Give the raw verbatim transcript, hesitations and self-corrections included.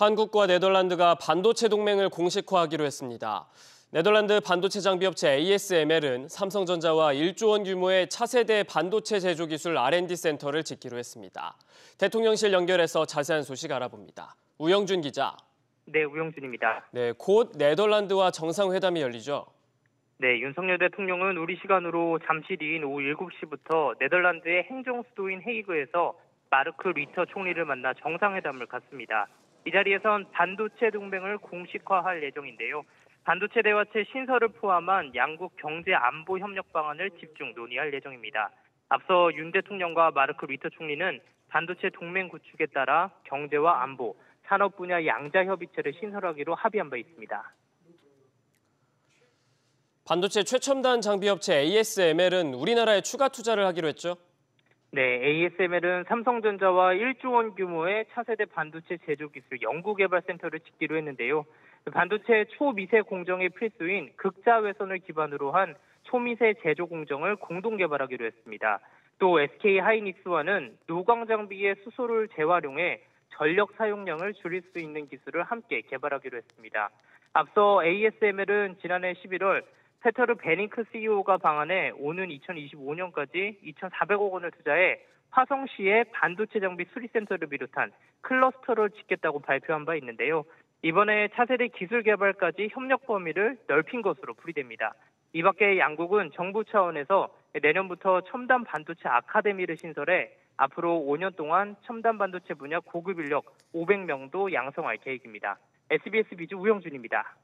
한국과 네덜란드가 반도체 동맹을 공식화하기로 했습니다. 네덜란드 반도체 장비업체 에이에스엠엘은 삼성전자와 일조 원 규모의 차세대 반도체 제조 기술 알앤디 센터를 짓기로 했습니다. 대통령실 연결해서 자세한 소식 알아봅니다. 우영준 기자. 네, 우영준입니다. 네, 곧 네덜란드와 정상회담이 열리죠? 네, 윤석열 대통령은 우리 시간으로 잠시 뒤인 오후 일곱 시부터 네덜란드의 행정 수도인 헤이그에서 마르크 루터 총리를 만나 정상회담을 갖습니다. 이 자리에선 반도체 동맹을 공식화할 예정인데요. 반도체 대화체 신설을 포함한 양국 경제 안보 협력 방안을 집중 논의할 예정입니다. 앞서 윤 대통령과 마르크 루터 총리는 반도체 동맹 구축에 따라 경제와 안보, 산업 분야 양자 협의체를 신설하기로 합의한 바 있습니다. 반도체 최첨단 장비업체 에이에스엠엘은 우리나라에 추가 투자를 하기로 했죠? 네, 에이에스엠엘은 삼성전자와 일조 원 규모의 차세대 반도체 제조기술 연구개발센터를 짓기로 했는데요. 반도체 초미세 공정의 필수인 극자외선을 기반으로 한 초미세 제조 공정을 공동 개발하기로 했습니다. 또 에스케이하이닉스와는 노광장비의 수소를 재활용해 전력 사용량을 줄일 수 있는 기술을 함께 개발하기로 했습니다. 앞서 에이에스엠엘은 지난해 십일월 페터르 베링크 씨이오가 방한해 오는 이천이십오년까지 이천사백억 원을 투자해 화성시의 반도체 장비 수리센터를 비롯한 클러스터를 짓겠다고 발표한 바 있는데요. 이번에 차세대 기술 개발까지 협력 범위를 넓힌 것으로 풀이됩니다. 이 밖에 양국은 정부 차원에서 내년부터 첨단 반도체 아카데미를 신설해 앞으로 오 년 동안 첨단 반도체 분야 고급 인력 오백 명도 양성할 계획입니다. 에스비에스 비즈 우영준입니다.